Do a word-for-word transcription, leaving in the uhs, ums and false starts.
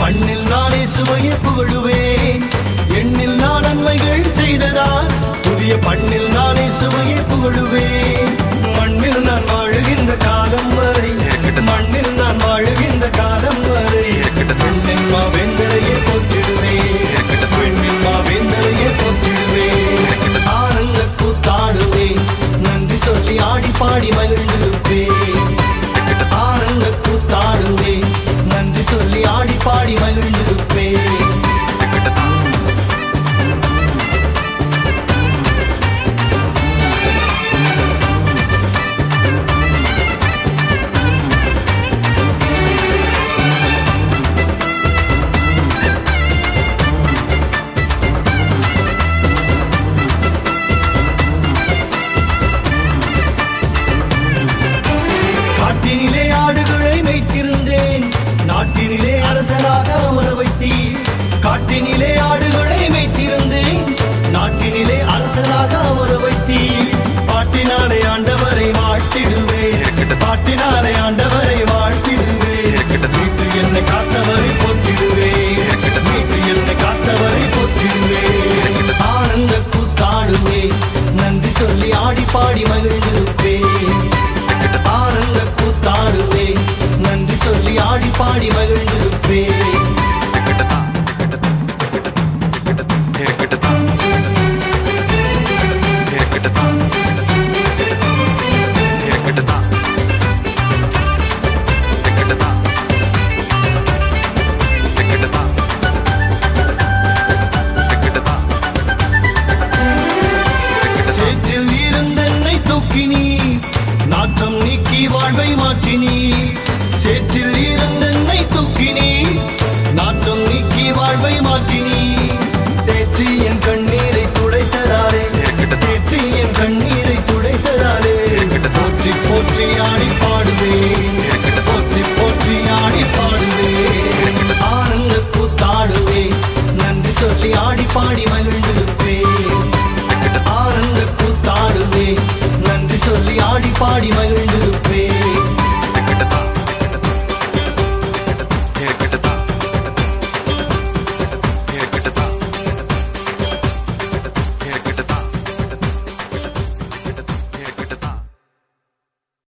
பண்ணில் நானே சுவையை புகழுவேன், எண்ணில் நான் நன்மைகள் செய்ததால் புதிய பண்ணில் நானே சுவையை புகழுவேன். மண்ணில் நான் வாழுகின்ற காலம் வரை, மண்ணில் நான் வாழுகின்ற காலம் வரை, பெண்ணின் மாவேந்தரையே போற்றிடுவேன், பெண்ணின் மாவேந்தரையே போற்றிடுவேன். ஆனந்த கூத்தாடுவேன், நன்றி சொல்லி ஆடி பாடி மகிழ்ந்திருப்பேன். ஆனந்த கூத்தாடுவேன், நன்றி சொல்லி ஆடி பாடி மகிழ்ந்திருப்பேன். காட்டினிலே ஆடுகளை மேய்த்திருந்தேன், நாட்டினிலே அரசனாக அமர வைத்தீர். காட்டினிலே ஆடுகளை மேய்த்திருந்தேன், நாட்டினிலே அரசனாக அமர வைத்தீர். பாட்டினாலே ஆண்டவரை வாழ்த்திடுவேன், பாட்டினாலே ஆண்டவரை வாழ்த்திடுவேன். மீட்டு என்னை காத்தவரை போற்றிடுவேன், மீட்டு என்னை காத்தவரை போற்றிடுவேன். ஆனந்த கூத்தாடுவேன், நன்றி சொல்லி ஆடி பாடி மகிழ்ந்திருப்பேன். ஆனந்த கூத்தாடுவேன், நன்றி சொல்லி ஆடி பாடி மகிழ்ந்து